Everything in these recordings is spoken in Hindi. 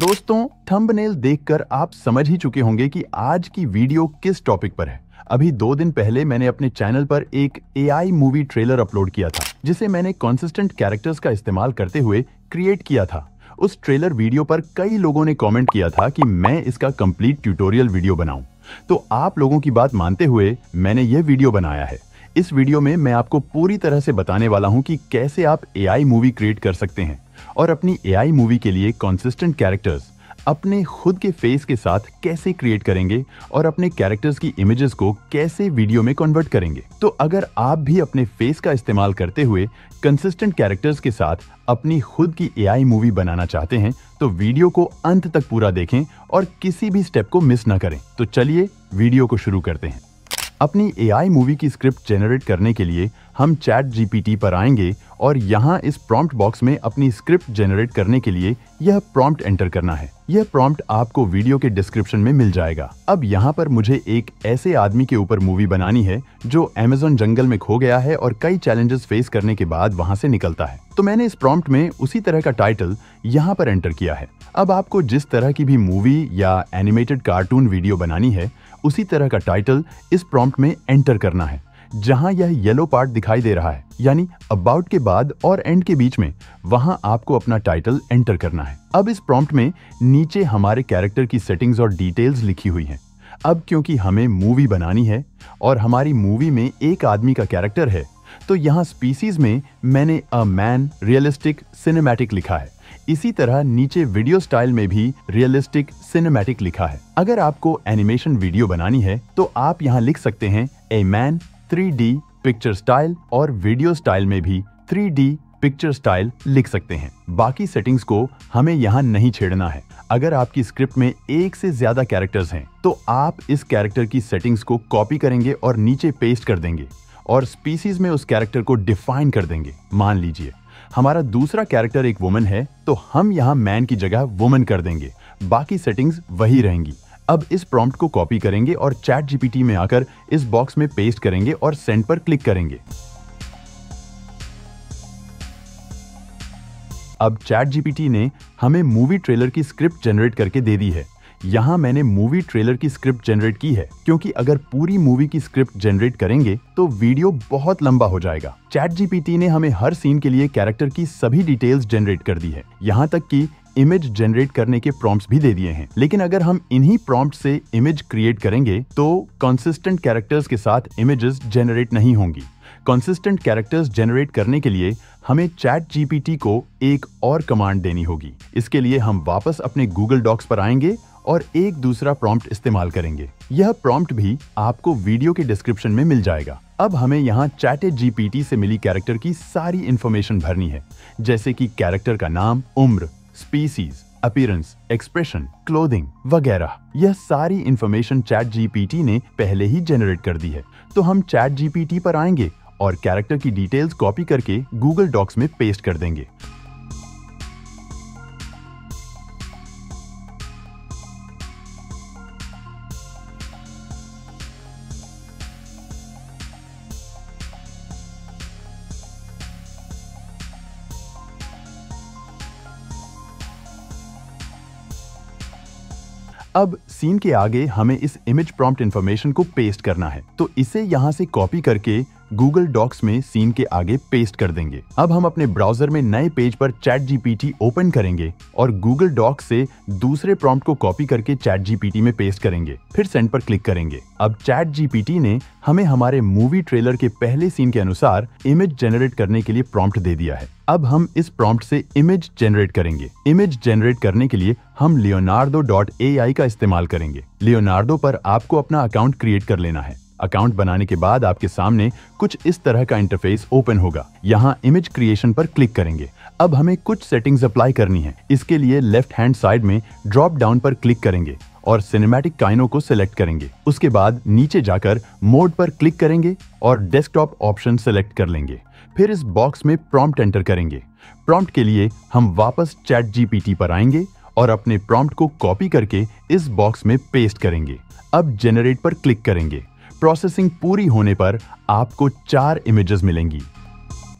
दोस्तों थंबनेल देखकर आप समझ ही चुके होंगे कि आज की वीडियो किस टॉपिक पर है। अभी 2 दिन पहले मैंने अपने चैनल पर एक AI मूवी ट्रेलर अपलोड किया था जिसे मैंने कंसिस्टेंट कैरेक्टर्स का इस्तेमाल करते हुए क्रिएट किया था। उस ट्रेलर वीडियो पर कई लोगों ने कमेंट किया था कि मैं इसका कंप्लीट ट्यूटोरियल वीडियो बनाऊं, तो आप लोगों की बात मानते हुए मैंने यह वीडियो बनाया है। इस वीडियो में मैं आपको पूरी तरह से बताने वाला हूं कि कैसे आप AI मूवी क्रिएट कर सकते हैं और अपनी AI मूवी के लिए कंसिस्टेंट कैरेक्टर्स अपने खुद के फेस के साथ कैसे क्रिएट करेंगे और अपने कैरेक्टर्स की इमेजेस को कैसे वीडियो में कन्वर्ट करेंगे। तो अगर आप भी अपने फेस का इस्तेमाल करते हुए कंसिस्टेंट कैरेक्टर्स के साथ अपनी खुद की AI मूवी बनाना चाहते हैं तो वीडियो को अंत तक पूरा देखें और किसी भी स्टेप को मिस ना करें। तो चलिए वीडियो को शुरू करते हैं। अपनी AI मूवी की स्क्रिप्ट जनरेट करने के लिए हम ChatGPT पर आएंगे और यहाँ इस प्रॉम्प्ट बॉक्स में अपनी स्क्रिप्ट जनरेट करने के लिए यह प्रॉम्प्ट एंटर करना है। यह प्रॉम्प्ट आपको वीडियो के डिस्क्रिप्शन में मिल जाएगा। अब यहाँ पर मुझे एक ऐसे आदमी के ऊपर मूवी बनानी है जो अमेज़न जंगल में खो गया है और कई चैलेंजेस फेस करने के बाद वहाँ से निकलता है। तो मैंने इस प्रॉम्प्ट में उसी तरह का टाइटल यहाँ पर एंटर किया है। अब आपको जिस तरह की भी मूवी या एनिमेटेड कार्टून वीडियो बनानी है उसी तरह का टाइटल इस प्रॉम्प्ट में एंटर करना है। जहां यह येलो पार्ट दिखाई दे रहा है यानी अबाउट के बाद और एंड के बीच में, वहां आपको अपना टाइटल एंटर करना है। अब इस प्रॉम्प्ट में नीचे हमारे कैरेक्टर की सेटिंग्स और डिटेल्स लिखी हुई हैं। अब क्योंकि हमें मूवी बनानी है और हमारी मूवी में एक आदमी का कैरेक्टर है तो यहाँ स्पीसीज में मैंने अ मैन रियलिस्टिक सिनेमैटिक लिखा है। इसी तरह नीचे वीडियो स्टाइल में भी रियलिस्टिक सिनेमैटिक लिखा है। अगर आपको एनिमेशन वीडियो बनानी है तो आप यहाँ लिख सकते हैं a man 3D picture style, और वीडियो स्टाइल में भी 3D पिक्चर स्टाइल लिख सकते हैं। बाकी सेटिंग्स को हमें यहाँ नहीं छेड़ना है। अगर आपकी स्क्रिप्ट में एक से ज्यादा कैरेक्टर्स हैं तो आप इस कैरेक्टर की सेटिंग्स को कॉपी करेंगे और नीचे पेस्ट कर देंगे और स्पीसीज में उस कैरेक्टर को डिफाइन कर देंगे। मान लीजिए हमारा दूसरा कैरेक्टर एक वुमन है तो हम यहाँ मैन की जगह वुमन कर देंगे, बाकी सेटिंग्स वही रहेंगी। अब इस प्रॉम्प्ट को कॉपी करेंगे और ChatGPT में आकर इस बॉक्स में पेस्ट करेंगे और सेंड पर क्लिक करेंगे। अब ChatGPT ने हमें मूवी ट्रेलर की स्क्रिप्ट जनरेट करके दे दी है। यहाँ मैंने मूवी ट्रेलर की स्क्रिप्ट जनरेट की है क्योंकि अगर पूरी मूवी की स्क्रिप्ट जनरेट करेंगे तो वीडियो बहुत लंबा हो जाएगा। ChatGPT ने हमें हर सीन के लिए कैरेक्टर की सभी डिटेल्स जनरेट कर दी है, यहाँ तक कि इमेज जनरेट करने के प्रॉम्प्ट्स भी दे दिए हैं। लेकिन अगर हम इन्हीं प्रॉम्प्ट से इमेज क्रिएट करेंगे तो कंसिस्टेंट कैरेक्टर्स के साथ इमेजेस जनरेट नहीं होंगी। कंसिस्टेंट कैरेक्टर्स जनरेट करने के लिए हमें ChatGPT को एक और कमांड देनी होगी। इसके लिए हम वापस अपने गूगल डॉक्स पर आएंगे और एक दूसरा प्रॉम्प्ट इस्तेमाल करेंगे। यह प्रॉम्प्ट भी आपको वीडियो के डिस्क्रिप्शन में मिल जाएगा। अब हमें यहाँ ChatGPT से मिली कैरेक्टर की सारी इंफॉर्मेशन भरनी है, जैसे कि कैरेक्टर का नाम, उम्र, स्पीसीज, अपीयरेंस, एक्सप्रेशन, क्लोथिंग वगैरह। यह सारी इंफॉर्मेशन ChatGPT ने पहले ही जनरेट कर दी है। तो हम ChatGPT पर आएंगे और कैरेक्टर की डिटेल्स कॉपी करके गूगल डॉक्स में पेस्ट कर देंगे। अब सीन के आगे हमें इस इमेज प्रॉम्प्ट इन्फॉर्मेशन को पेस्ट करना है, तो इसे यहाँ से कॉपी करके गूगल डॉक्स में सीन के आगे पेस्ट कर देंगे। अब हम अपने ब्राउजर में नए पेज पर ChatGPT ओपन करेंगे और गूगल डॉक्स से दूसरे प्रॉम्प्ट को कॉपी करके ChatGPT में पेस्ट करेंगे, फिर सेंड पर क्लिक करेंगे। अब ChatGPT ने हमें हमारे मूवी ट्रेलर के पहले सीन के अनुसार इमेज जनरेट करने के लिए प्रॉम्प्ट दे दिया है। अब हम इस प्रॉम्प्ट से इमेज जनरेट करेंगे। इमेज जनरेट करने के लिए हम Leonardo.ai का इस्तेमाल करेंगे। Leonardo पर आपको अपना अकाउंट क्रिएट कर लेना है। अकाउंट बनाने के बाद आपके सामने कुछ इस तरह का इंटरफेस ओपन होगा। यहाँ इमेज क्रिएशन पर क्लिक करेंगे। अब हमें कुछ सेटिंग्स अप्लाई करनी है। इसके लिए लेफ्ट हैंड साइड में ड्रॉप डाउन पर क्लिक करेंगे और सिनेमैटिक काइनो को सिलेक्ट करेंगे। उसके बाद नीचे जाकर मोड पर क्लिक करेंगे और डेस्कटॉप ऑप्शन सिलेक्ट कर लेंगे। फिर इस बॉक्स में प्रॉम्प्ट एंटर करेंगे। प्रॉम्प्ट के लिए हम वापस ChatGPT पर आएंगे और अपने प्रॉम्प्ट को कॉपी करके इस बॉक्स में पेस्ट करेंगे। अब जनरेट पर क्लिक करेंगे। प्रोसेसिंग पूरी होने पर आपको 4 इमेजेस मिलेंगी।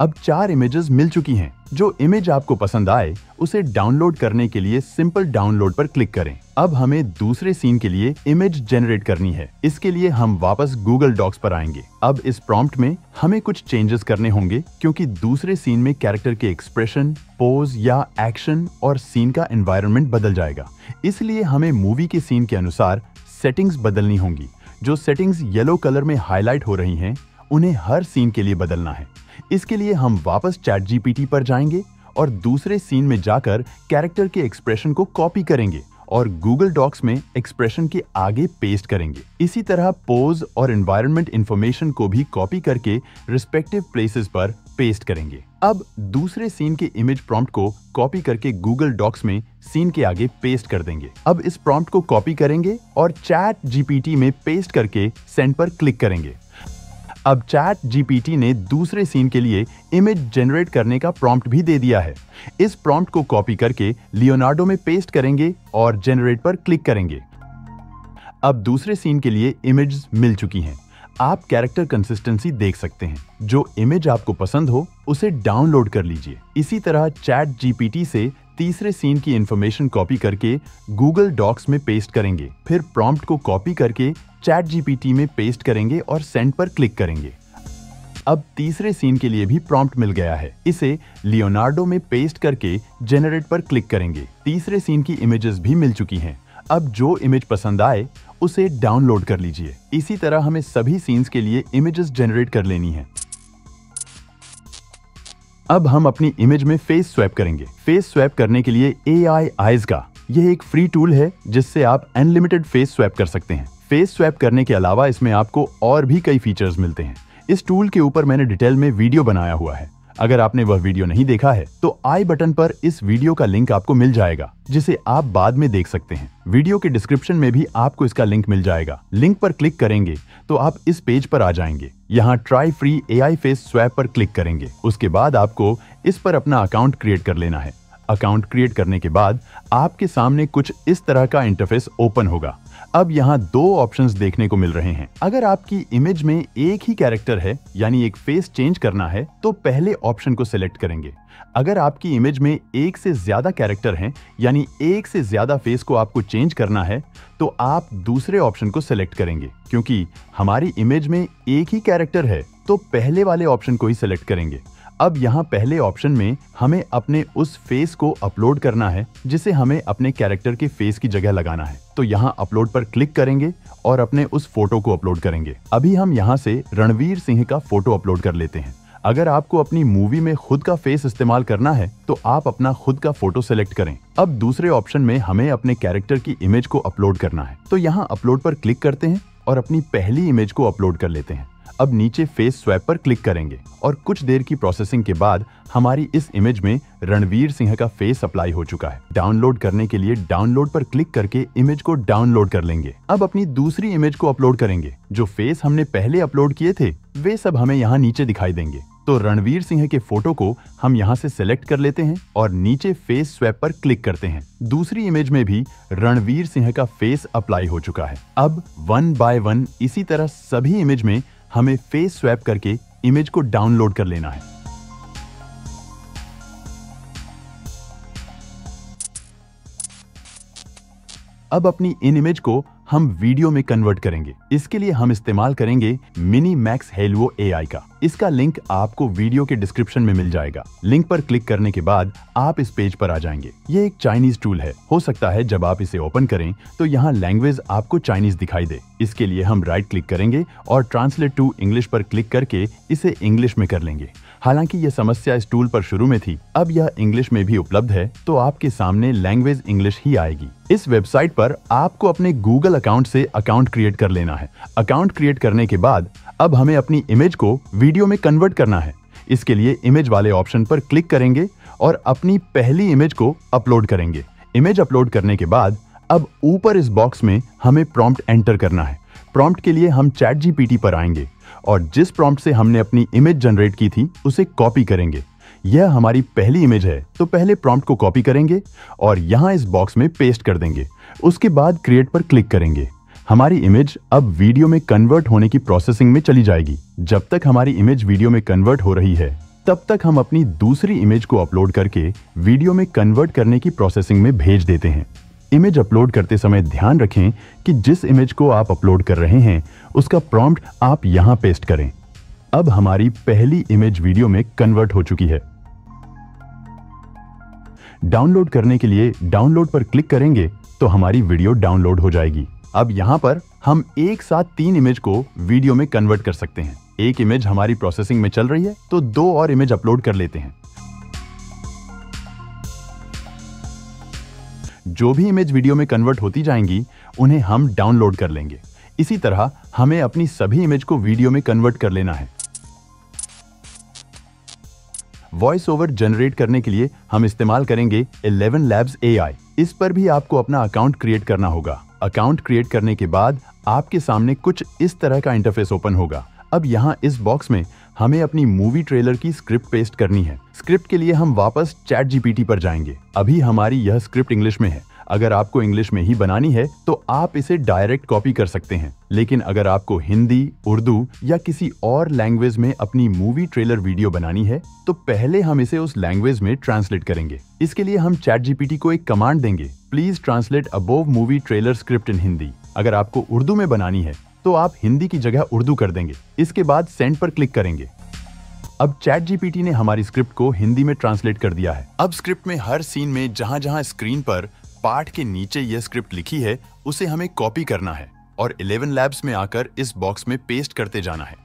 अब 4 इमेजेस मिल चुकी हैं। जो इमेज आपको पसंद आए उसे डाउनलोड करने के लिए सिंपल डाउनलोड पर क्लिक करें। अब हमें दूसरे सीन के लिए इमेज जनरेट करनी है। इसके लिए हम वापस गूगल डॉक्स पर आएंगे। अब इस प्रॉम्प्ट में हमें कुछ चेंजेस करने होंगे क्योंकि दूसरे सीन में कैरेक्टर के एक्सप्रेशन, पोज या एक्शन और सीन का एनवायरनमेंट बदल जाएगा। इसलिए हमें मूवी के सीन के अनुसार सेटिंग्स बदलनी होंगी। जो सेटिंग्स येलो कलर में हाईलाइट हो रही हैं उन्हें हर सीन के लिए बदलना है। इसके लिए हम वापस ChatGPT पर जाएंगे और दूसरे सीन में जाकर कैरेक्टर के एक्सप्रेशन को कॉपी करेंगे और गूगल डॉक्स में एक्सप्रेशन के आगे पेस्ट करेंगे। इसी तरह पोज और एनवायरनमेंट इंफॉर्मेशन को भी कॉपी करके रिस्पेक्टिव प्लेसेस पर पेस्ट करेंगे। अब दूसरे सीन के इमेज प्रॉम्प्ट को कॉपी करके गूगल डॉक्स में सीन के आगे पेस्ट कर देंगे। अब इस प्रॉम्प्ट को कॉपी करेंगे और ChatGPT में पेस्ट करके सेंड पर क्लिक करेंगे। अब ChatGPT ने दूसरे सीन के लिए इमेज जनरेट करने का प्रॉम्प्ट भी दे दिया है। इस प्रॉम्प्ट को कॉपी करके लियोनार्डो में पेस्ट करेंगे और जनरेट पर क्लिक करेंगे। अब दूसरे सीन के लिए इमेजेस मिल चुकी हैं। आप कैरेक्टर कंसिस्टेंसी देख सकते हैं। जो इमेज आपको पसंद हो उसे डाउनलोड कर लीजिए। इसी तरह ChatGPT से तीसरे सीन की इंफॉर्मेशन कॉपी करके गूगल डॉक्स में पेस्ट करेंगे। फिर प्रॉम्प्ट को कॉपी करके ChatGPT में पेस्ट करेंगे और सेंड पर क्लिक करेंगे। अब तीसरे सीन के लिए भी प्रॉम्प्ट मिल गया है। इसे लियोनार्डो में पेस्ट करके जनरेट पर क्लिक करेंगे। तीसरे सीन की इमेजेस भी मिल चुकी हैं। अब जो इमेज पसंद आए उसे डाउनलोड कर लीजिए। इसी तरह हमें सभी सीन्स के लिए इमेजेस जनरेट कर लेनी है। अब हम अपनी इमेज में फेस स्वैप करेंगे। फेस स्वैप करने के लिए AI आइज का यह एक फ्री टूल है जिससे आप अनलिमिटेड फेस स्वैप कर सकते हैं। फेस स्वैप करने के अलावा इसमें आपको और भी कई फीचर्स मिलते हैं। इस टूल के ऊपर मैंने डिटेल में वीडियो बनाया हुआ है। अगर आपने वह वीडियो नहीं देखा है तो आई बटन पर इस वीडियो का लिंक आपको मिल जाएगा जिसे आप बाद में देख सकते हैं। वीडियो के डिस्क्रिप्शन में भी आपको इसका लिंक मिल जाएगा। लिंक पर क्लिक करेंगे तो आप इस पेज पर आ जाएंगे। यहाँ try free AI face swap पर क्लिक करेंगे। उसके बाद आपको इस पर अपना अकाउंट क्रिएट कर लेना है। अकाउंट क्रिएट करने के बाद आपके सामने कुछ इस तरह का इंटरफेस ओपन होगा। अब यहाँ दो ऑप्शंस देखने को मिल रहे हैं। अगर आपकी इमेज में एक ही कैरेक्टर है यानी एक फेस चेंज करना है तो पहले ऑप्शन को सिलेक्ट करेंगे। अगर आपकी इमेज में एक से ज्यादा कैरेक्टर हैं यानी एक से ज्यादा फेस को आपको चेंज करना है तो आप दूसरे ऑप्शन को सिलेक्ट करेंगे। क्योंकि हमारी इमेज में एक ही कैरेक्टर है तो पहले वाले ऑप्शन को ही सिलेक्ट करेंगे। अब यहाँ पहले ऑप्शन में हमें अपने उस फेस को अपलोड करना है जिसे हमें अपने कैरेक्टर के फेस की जगह लगाना है। तो यहाँ अपलोड पर क्लिक करेंगे और अपने उस फोटो को अपलोड करेंगे। अभी हम यहाँ से रणवीर सिंह का फोटो अपलोड कर लेते हैं। अगर आपको अपनी मूवी में खुद का फेस इस्तेमाल करना है तो आप अपना खुद का फोटो सिलेक्ट करें। अब दूसरे ऑप्शन में हमें अपने कैरेक्टर की इमेज को अपलोड करना है तो यहाँ अपलोड पर क्लिक करते हैं और अपनी पहली इमेज को अपलोड कर लेते हैं। अब नीचे फेस स्वैप पर क्लिक करेंगे और कुछ देर की प्रोसेसिंग के बाद हमारी इस इमेज में रणवीर सिंह का फेस अप्लाई हो चुका है। डाउनलोड करने के लिए डाउनलोड पर क्लिक करके इमेज को डाउनलोड कर लेंगे। अब अपनी दूसरी इमेज को अपलोड करेंगे। जो फेस हमने पहले अपलोड किए थे वे सब हमें यहाँ नीचे दिखाई देंगे। तो रणवीर सिंह के फोटो को हम यहाँ से सिलेक्ट कर लेते हैं और नीचे फेस स्वैप पर क्लिक करते हैं। दूसरी इमेज में भी रणवीर सिंह का फेस अप्लाई हो चुका है। अब 1 बाय 1 इसी तरह सभी इमेज में हमें फेस स्वैप करके इमेज को डाउनलोड कर लेना है। अब अपनी इन इमेज को हम वीडियो में कन्वर्ट करेंगे। इसके लिए हम इस्तेमाल करेंगे मिनीमैक्स हैलुओ AI का। इसका लिंक आपको वीडियो के डिस्क्रिप्शन में मिल जाएगा। लिंक पर क्लिक करने के बाद आप इस पेज पर आ जाएंगे। ये एक चाइनीज टूल है। हो सकता है जब आप इसे ओपन करें तो यहाँ लैंग्वेज आपको चाइनीज दिखाई दे। इसके लिए हम राइट क्लिक करेंगे और ट्रांसलेट टू इंग्लिश पर क्लिक करके इसे इंग्लिश में कर लेंगे। हालांकि यह समस्या इस टूल पर शुरू में थी। अब यह इंग्लिश में भी उपलब्ध है तो आपके सामने लैंग्वेज इंग्लिश ही आएगी। इस वेबसाइट पर आपको अपने गूगल अकाउंट से अकाउंट क्रिएट कर लेना है। अकाउंट क्रिएट करने के बाद अब हमें अपनी इमेज को वीडियो में कन्वर्ट करना है। इसके लिए इमेज वाले ऑप्शन पर क्लिक करेंगे और अपनी पहली इमेज को अपलोड करेंगे। इमेज अपलोड करने के बाद अब ऊपर इस बॉक्स में हमें प्रॉम्प्ट एंटर करना है। प्रॉम्प्ट के लिए हम ChatGPT पर आएंगे और जिस प्रॉम्प्ट से हमने अपनी इमेज जनरेट की थी उसे कॉपी करेंगे। यह हमारी पहली इमेज है तो पहले प्रॉम्प्ट को कॉपी करेंगे और यहाँ इस बॉक्स में पेस्ट कर देंगे। उसके बाद क्रिएट पर क्लिक करेंगे। हमारी इमेज अब वीडियो में कन्वर्ट होने की प्रोसेसिंग में चली जाएगी। जब तक हमारी इमेज वीडियो में कन्वर्ट हो रही है तब तक हम अपनी दूसरी इमेज को अपलोड करके वीडियो में कन्वर्ट करने की प्रोसेसिंग में भेज देते हैं। इमेज अपलोड करते समय ध्यान रखें कि जिस इमेज को आप अपलोड कर रहे हैं उसका प्रॉम्प्ट आप यहाँ पेस्ट करें। अब हमारी पहली इमेज वीडियो में कन्वर्ट हो चुकी है। डाउनलोड करने के लिए डाउनलोड पर क्लिक करेंगे तो हमारी वीडियो डाउनलोड हो जाएगी। अब यहाँ पर हम एक साथ 3 इमेज को वीडियो में कन्वर्ट कर सकते हैं। एक इमेज हमारी प्रोसेसिंग में चल रही है तो 2 और इमेज अपलोड कर लेते हैं। जो भी इमेज वीडियो में कन्वर्ट होती जाएंगी उन्हें हम डाउनलोड कर लेंगे। इसी तरह हमें अपनी सभी इमेज को वीडियो में कन्वर्ट कर लेना है। वॉइस ओवर जनरेट करने के लिए हम इस्तेमाल करेंगे 11 लैब्स AI। इस पर भी आपको अपना अकाउंट क्रिएट करना होगा। अकाउंट क्रिएट करने के बाद आपके सामने कुछ इस तरह का इंटरफेस ओपन होगा। अब यहाँ इस बॉक्स में हमें अपनी मूवी ट्रेलर की स्क्रिप्ट पेस्ट करनी है। स्क्रिप्ट के लिए हम वापस ChatGPT पर जाएंगे। अभी हमारी यह स्क्रिप्ट इंग्लिश में है। अगर आपको इंग्लिश में ही बनानी है तो आप इसे डायरेक्ट कॉपी कर सकते हैं, लेकिन अगर आपको हिंदी, उर्दू या किसी और लैंग्वेज में अपनी मूवी ट्रेलर वीडियो बनानी है तो पहले हम इसे उस लैंग्वेज में ट्रांसलेट करेंगे। इसके लिए हम ChatGPT को एक कमांड देंगे, please translate above movie trailer script in Hindi. अगर आपको उर्दू में बनानी है तो आप हिंदी की जगह उर्दू कर देंगे। इसके बाद सेंड पर क्लिक करेंगे। अब ChatGPT ने हमारी स्क्रिप्ट को हिंदी में ट्रांसलेट कर दिया है। अब स्क्रिप्ट में हर सीन में जहां जहां स्क्रीन पर पाठ के नीचे यह स्क्रिप्ट लिखी है उसे हमें कॉपी करना है और 11 लैब्स में आकर इस बॉक्स में पेस्ट करते जाना है।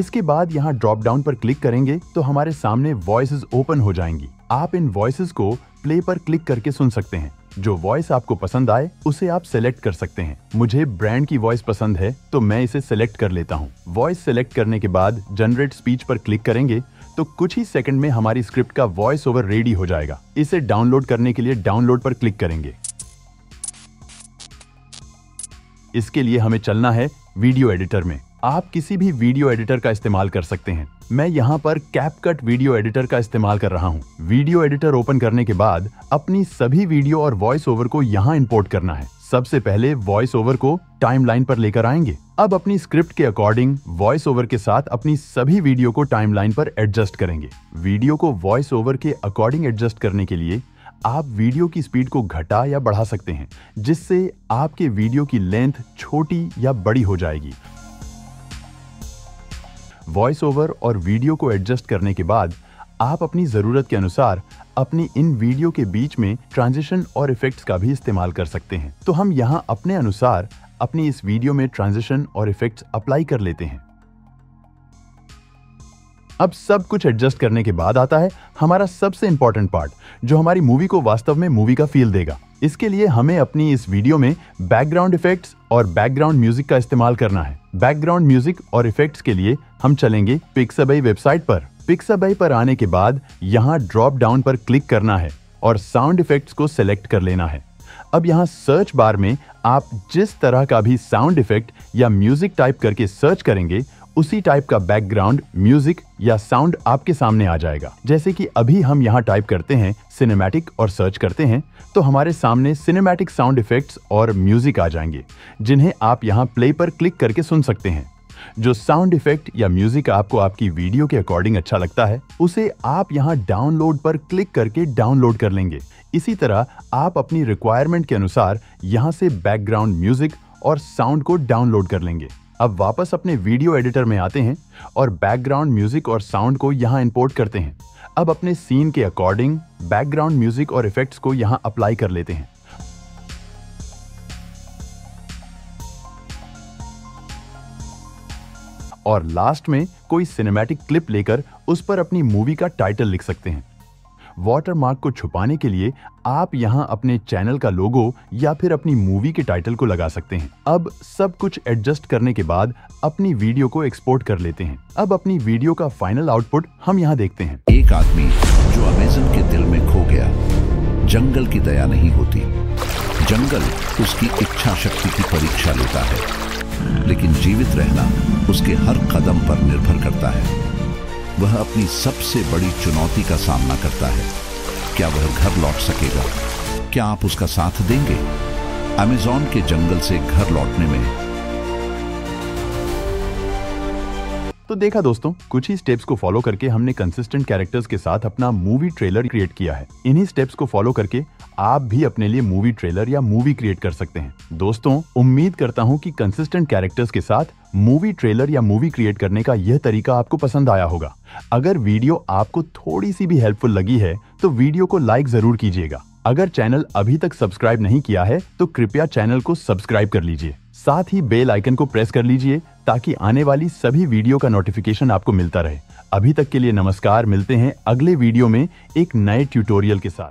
इसके बाद यहाँ ड्रॉप डाउन पर क्लिक करेंगे तो हमारे सामने वॉइसेस ओपन हो जाएंगी। आप इन वॉइसेस को प्ले पर क्लिक करके सुन सकते हैं। जो वॉइस आपको पसंद आए उसे आप सेलेक्ट कर सकते हैं। मुझे ब्रांड की वॉइस पसंद है तो मैं इसे सेलेक्ट कर लेता हूँ। वॉइस सेलेक्ट करने के बाद जनरेट स्पीच पर क्लिक करेंगे तो कुछ ही सेकंड में हमारी स्क्रिप्ट का वॉइस ओवर रेडी हो जाएगा। इसे डाउनलोड करने के लिए डाउनलोड पर क्लिक करेंगे। इसके लिए हमें चलना है वीडियो एडिटर में। आप किसी भी वीडियो एडिटर का इस्तेमाल कर सकते हैं। मैं यहाँ पर CapCut वीडियो एडिटर का इस्तेमाल कर रहा हूँ। वीडियो एडिटर ओपन करने के बाद अपनी सभी वीडियो और वॉइस ओवर को यहाँ इंपोर्ट करना है। सबसे पहले वॉइस ओवर को टाइमलाइन पर लेकर आएंगे। अब अपनी स्क्रिप्ट के अकॉर्डिंग वॉइस ओवर के साथ अपनी सभी वीडियो को टाइमलाइन पर एडजस्ट करेंगे। वीडियो को वॉइस ओवर के अकॉर्डिंग एडजस्ट करने के लिए आप वीडियो की स्पीड को घटा या बढ़ा सकते हैं, जिससे आपके वीडियो की लेंथ छोटी या बड़ी हो जाएगी। वॉइस ओवर और वीडियो को एडजस्ट करने के बाद आप अपनी ज़रूरत के अनुसार अपनी इन वीडियो के बीच में ट्रांजिशन और इफ़ेक्ट्स का भी इस्तेमाल कर सकते हैं। तो हम यहाँ अपने अनुसार अपनी इस वीडियो में ट्रांजिशन और इफ़ेक्ट्स अप्लाई कर लेते हैं। अब सब कुछ एडजस्ट करने के बाद आता है हमारा सबसे इम्पॉर्टेंट पार्ट, जो हमारी मूवी को वास्तव में मूवी का फील देगा। इसके लिए हमें अपनी इस वीडियो में बैकग्राउंड इफेक्ट्स और बैकग्राउंड म्यूजिक का इस्तेमाल करना है। बैकग्राउंड म्यूजिक और इफेक्ट्स के लिए हम चलेंगे Pixabay वेबसाइट पर। Pixabay पर आने के बाद यहाँ ड्रॉप डाउन पर क्लिक करना है और साउंड इफेक्ट्स को सेलेक्ट कर लेना है। अब यहाँ सर्च बार में आप जिस तरह का भी साउंड इफेक्ट या म्यूजिक टाइप करके सर्च करेंगे उसी टाइप का बैकग्राउंड म्यूजिक या साउंड आपके सामने आ जाएगा। जैसे कि अभी हम यहाँ टाइप करते हैं सिनेमैटिक और सर्च करते हैं तो हमारे सामने सिनेमैटिक साउंड इफेक्ट्स और म्यूजिक आ जाएंगे, जिन्हें आप यहाँ प्ले पर क्लिक करके सुन सकते हैं। जो साउंड इफेक्ट या म्यूजिक आपको आपकी वीडियो के अकॉर्डिंग अच्छा लगता है उसे आप यहाँ डाउनलोड पर क्लिक करके डाउनलोड कर लेंगे। इसी तरह आप अपनी रिक्वायरमेंट के अनुसार यहाँ से बैकग्राउंड म्यूजिक और साउंड को डाउनलोड कर लेंगे। अब वापस अपने वीडियो एडिटर में आते हैं और बैकग्राउंड म्यूजिक और साउंड को यहाँ इंपोर्ट करते हैं। अब अपने सीन के अकॉर्डिंग बैकग्राउंड म्यूजिक और इफेक्ट्स को यहाँ अप्लाई कर लेते हैं। और लास्ट में कोई सिनेमैटिक क्लिप लेकर उस पर अपनी मूवी का टाइटल लिख सकते हैं। वाटरमार्क को छुपाने के लिए आप यहाँ अपने चैनल का लोगो या फिर अपनी मूवी के टाइटल को लगा सकते हैं। अब सब कुछ एडजस्ट करने के बाद अपनी वीडियो को एक्सपोर्ट कर लेते हैं। अब अपनी वीडियो का फाइनल आउटपुट हम यहाँ देखते हैं। एक आदमी जो अमेज़न के दिल में खो गया। जंगल की दया नहीं होती, जंगल उसकी इच्छा शक्ति की परीक्षा लेता है, लेकिन जीवित रहना उसके हर कदम पर निर्भर करता है। वह अपनी सबसे बड़ी चुनौती का सामना करता है। क्या वह घर लौट सकेगा? क्या आप उसका साथ देंगे? अमेज़न के जंगल से घर लौटने में। तो देखा दोस्तों, कुछ ही स्टेप्स को फॉलो करके हमने कंसिस्टेंट कैरेक्टर्स के साथ अपना मूवी ट्रेलर क्रिएट किया है। इन्हीं स्टेप्स को फॉलो करके आप भी अपने लिए मूवी ट्रेलर या मूवी क्रिएट कर सकते हैं। दोस्तों उम्मीद करता हूं कि कंसिस्टेंट कैरेक्टर्स के साथ मूवी ट्रेलर या मूवी क्रिएट करने का यह तरीका आपको पसंद आया होगा। अगर वीडियो आपको थोड़ी सी भी हेल्पफुल लगी है तो वीडियो को लाइक जरूर कीजिएगा। अगर चैनल अभी तक सब्सक्राइब नहीं किया है तो कृपया चैनल को सब्सक्राइब कर लीजिए, साथ ही बेल आइकन को प्रेस कर लीजिए ताकि आने वाली सभी वीडियो का नोटिफिकेशन आपको मिलता रहे। अभी तक के लिए नमस्कार, मिलते हैं अगले वीडियो में एक नए ट्यूटोरियल के साथ।